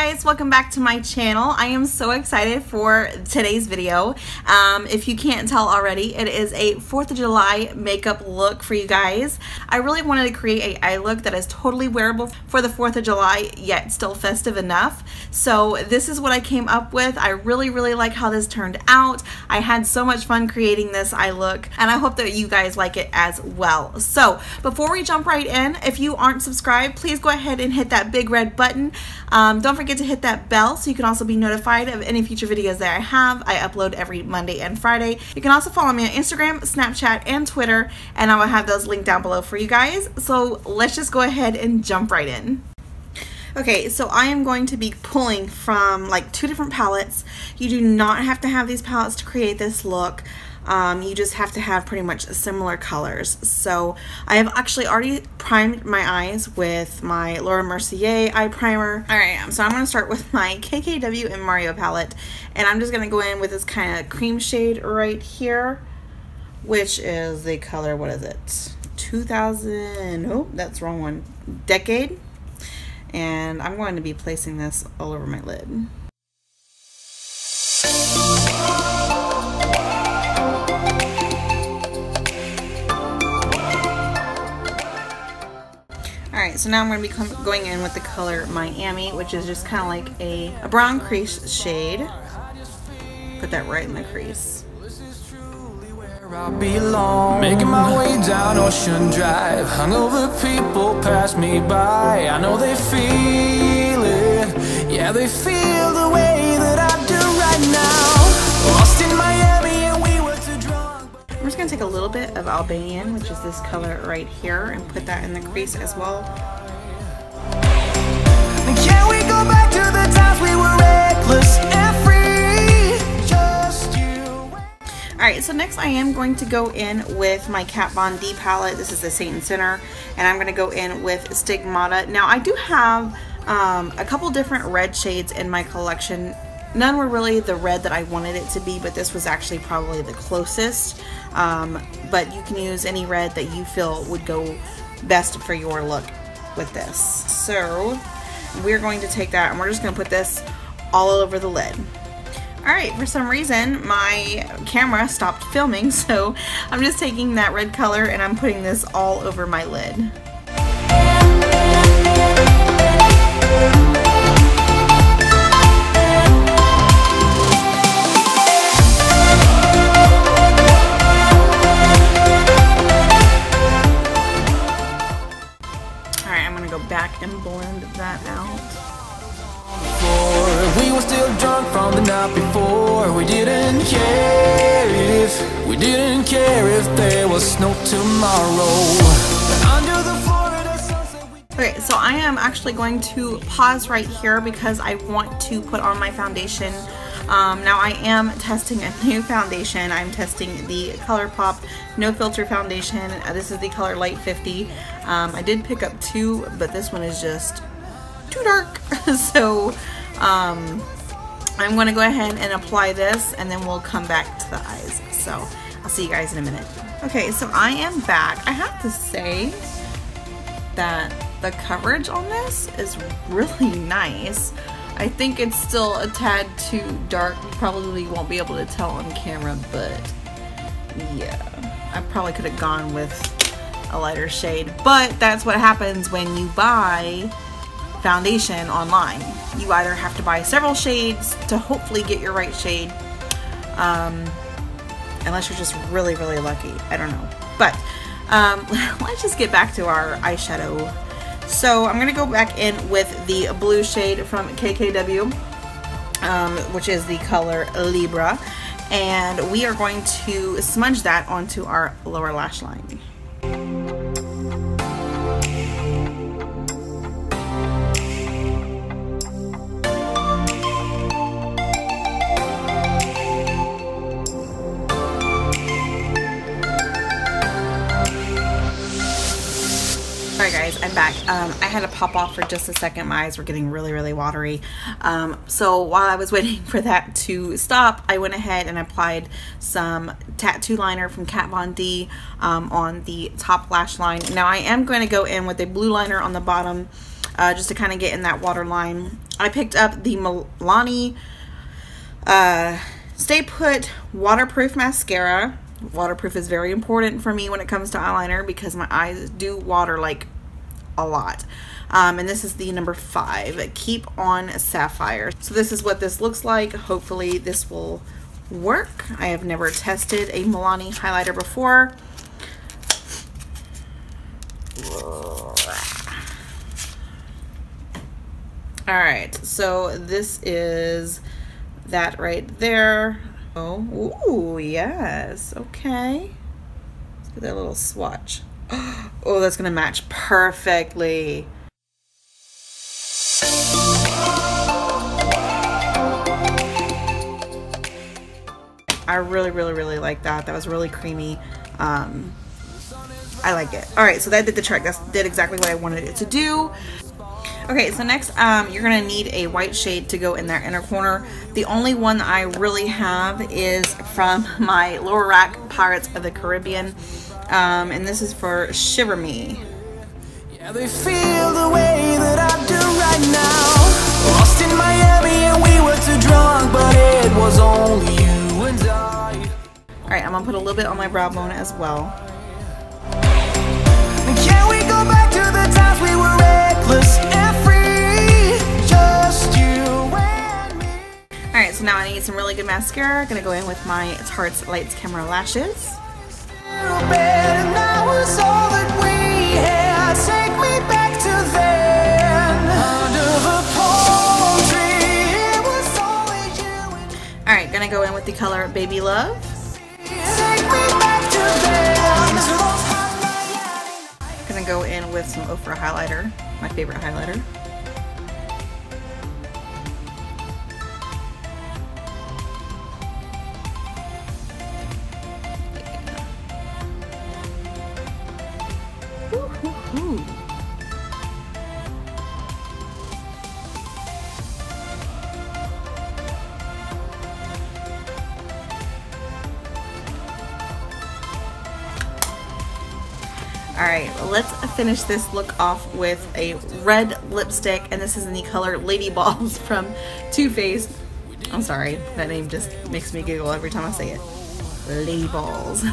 guys, welcome back to my channel. I am so excited for today's video. If you can't tell already, it is a 4th of July makeup look for you guys. I really wanted to create an eye look that is totally wearable for the 4th of July, yet still festive enough. So this is what I came up with. I really like how this turned out. I had so much fun creating this eye look, and I hope that you guys like it as well. So before we jump right in, if you aren't subscribed, please go ahead and hit that big red button. Don't forget to hit that bell so you can also be notified of any future videos that I have. I upload every Monday and Friday. You can also follow me on Instagram, Snapchat, and Twitter, and I will have those linked down below for you guys. So let's just go ahead and jump right in. Okay, so I am going to be pulling from like 2 different palettes. You do not have to have these palettes to create this look. You just have to have pretty much similar colors. So I have actually already primed my eyes with my Laura Mercier eye primer. Alright, so I'm going to start with my KKW and Mario palette, and I'm just going to go in with this kind of cream shade right here, which is the color, what is it, 2000, oh that's the wrong one, Decade, and I'm going to be placing this all over my lid. So now I'm going to be going in with the color Miami, which is just kind of like a brown crease shade. Put that right in the crease. Making my way down Ocean Drive, hungover people pass me by. I know they feel it, yeah, they feel the way that I do right now. Lost in Miami and we were too drunk. I'm just going to take a little bit of Albanian, which is this color right here, and put that in the crease as well. Can we go back to the times we were reckless and free? Just you. Alright, so next I am going to go in with my Kat Von D palette. This is the Saint and Center, and I'm going to go in with Stigmata. Now I do have a couple different red shades in my collection. None were really the red that I wanted it to be, but this was actually probably the closest. But you can use any red that you feel would go best for your look with this. So we're going to take that and we're just going to put this all over the lid. Alright, for some reason my camera stopped filming, so I'm just taking that red color and I'm putting this all over my lid. And blend that out. We were still drunk from the night before. We didn't care if there was snow tomorrow. Under the Florida sunset. Okay, so I am actually going to pause right here because I want to put on my foundation. Now I am testing a new foundation. I'm testing the ColourPop No Filter Foundation. This is the color Light 50. I did pick up 2, but this one is just too dark. So I'm going to go ahead and apply this, and then we'll come back to the eyes. So I'll see you guys in a minute. Okay, so I am back. I have to say that the coverage on this is really nice. I think it's still a tad too dark. You probably won't be able to tell on camera, but yeah, I probably could have gone with a lighter shade, but that's what happens when you buy foundation online. You either have to buy several shades to hopefully get your right shade, unless you're just really lucky. I don't know, but let's just get back to our eyeshadow. So I'm going to go back in with the blue shade from KKW, which is the color Libra, and we are going to smudge that onto our lower lash line. I'm back. I had to pop off for just a second. My eyes were getting really watery. So while I was waiting for that to stop, I went ahead and applied some tattoo liner from Kat Von D on the top lash line. Now I am going to go in with a blue liner on the bottom just to kind of get in that waterline. I picked up the Milani Stay Put Waterproof Mascara. Waterproof is very important for me when it comes to eyeliner because my eyes do water like a lot. And this is the number 5, Keep On Sapphire. So this is what this looks like. Hopefully this will work. I have never tested a Milani highlighter before. All right, so this is that right there. Oh, ooh, yes, okay. Let's do that little swatch. Oh, that's gonna match perfectly. I really like that. That was really creamy. I like it. All right, so that did the trick. That did exactly what I wanted it to do. Okay, so next you're gonna need a white shade to go in that inner corner. The only one that I really have is from my lower rack Pirates of the Caribbean, and this is for Shiver Me. Yeah, they feel the way that I do right now. Lost in Miami and we were too drunk, but it was only you and I. All right, I'm gonna put a little bit on my brow bone as well. Can we go back to the times we were reckless? Alright, so now I need some really good mascara. I'm gonna go in with my Tarte Lights Camera Lashes. Alright, gonna go in with the color Baby Love. Gonna go in with some Ofra highlighter, my favorite highlighter. Alright, let's finish this look off with a red lipstick, and this is in the color Lady Balls from Too Faced. I'm sorry, that name just makes me giggle every time I say it. Lady Balls.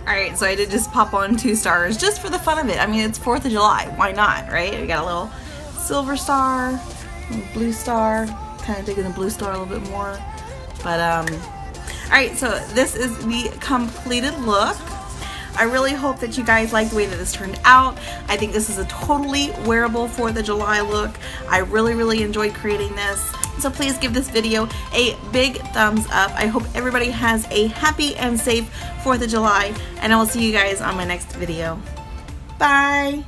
Alright, so I did just pop on 2 stars just for the fun of it. I mean, it's 4th of July. Why not, right? We got a little silver star, blue star. Kind of digging the blue star a little bit more. But, alright, so this is the completed look. I really hope that you guys like the way that this turned out. I think this is a totally wearable 4th of July look. I really enjoyed creating this. So please give this video a big thumbs up. I hope everybody has a happy and safe 4th of July, and I will see you guys on my next video. Bye!